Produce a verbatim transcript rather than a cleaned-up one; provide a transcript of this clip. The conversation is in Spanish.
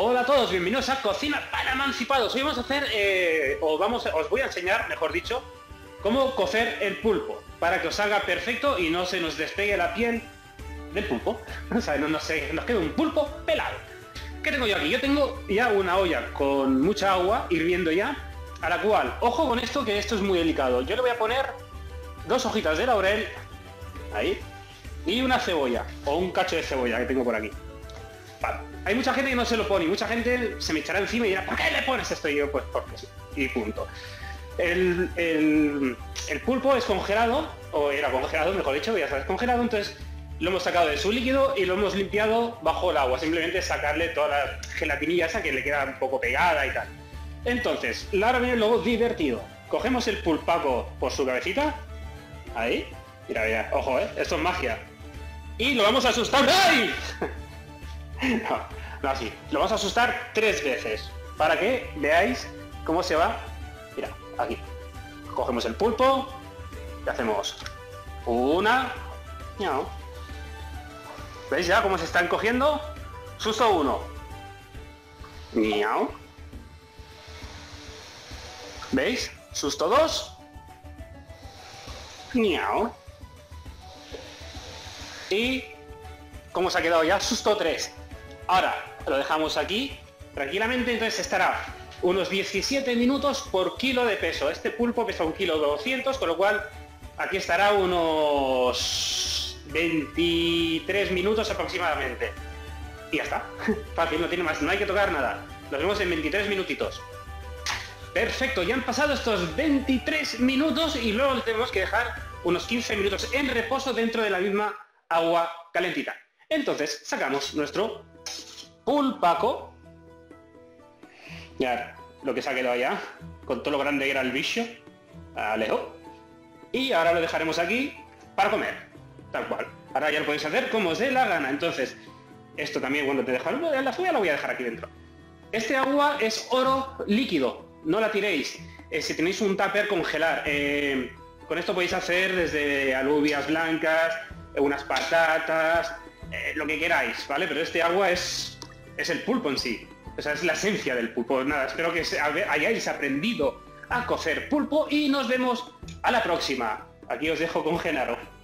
Hola a todos, bienvenidos a Cocina para Emancipados. Hoy vamos a hacer, eh, o vamos, os voy a enseñar, mejor dicho, cómo cocer el pulpo para que os salga perfecto y no se nos despegue la piel del pulpo. O sea, no, no se nos quede un pulpo pelado. ¿Qué tengo yo aquí? Yo tengo ya una olla con mucha agua hirviendo ya, a la cual, ojo con esto, que esto es muy delicado. Yo le voy a poner dos hojitas de laurel, ahí, y una cebolla, o un cacho de cebolla que tengo por aquí. Vale. Hay mucha gente que no se lo pone y mucha gente se me echará encima y dirá, ¿por qué le pones esto? Y yo, pues porque sí, y punto. El, el, el pulpo es congelado, o era congelado, mejor dicho, ya sabes, congelado, entonces lo hemos sacado de su líquido y lo hemos limpiado bajo el agua, simplemente sacarle toda la gelatinilla esa que le queda un poco pegada y tal. Entonces, ahora viene lo divertido. Cogemos el pulpaco por su cabecita, ahí, mira, mira, ojo, ¿eh? Esto es magia. Y lo vamos a asustar. ¡Ay! No, no así. Lo vamos a asustar tres veces para que veáis cómo se va. Mira, aquí. Cogemos el pulpo y hacemos una. No. ¿Veis ya cómo se están cogiendo? Susto uno. Miau. ¿Veis? Susto dos. Miau. Y cómo se ha quedado ya. Susto tres. Ahora lo dejamos aquí tranquilamente, entonces estará unos diecisiete minutos por kilo de peso. Este pulpo pesa un kilo doscientos, con lo cual aquí estará unos veintitrés minutos aproximadamente. Y ya está. Fácil, no tiene más, no hay que tocar nada. Nos vemos en veintitrés minutitos. Perfecto, ya han pasado estos veintitrés minutos y luego tenemos que dejar unos quince minutos en reposo dentro de la misma agua calentita. Entonces sacamos nuestro pulpaco. Mirad lo que se ha quedado allá, con todo lo grande que era el bicho. Alejo. Y ahora lo dejaremos aquí para comer, tal cual. Ahora ya lo podéis hacer como os dé la gana. Entonces, esto también, cuando te dejan la suya, la voy a dejar aquí dentro. Este agua es oro líquido, no la tiréis. Eh, si tenéis un tupper, congelar. Eh, con esto podéis hacer desde alubias blancas, unas patatas, eh, lo que queráis, ¿vale? Pero este agua es... es el pulpo en sí, o sea, es la esencia del pulpo. Nada, espero que hayáis aprendido a cocer pulpo y nos vemos a la próxima. Aquí os dejo con Genaro.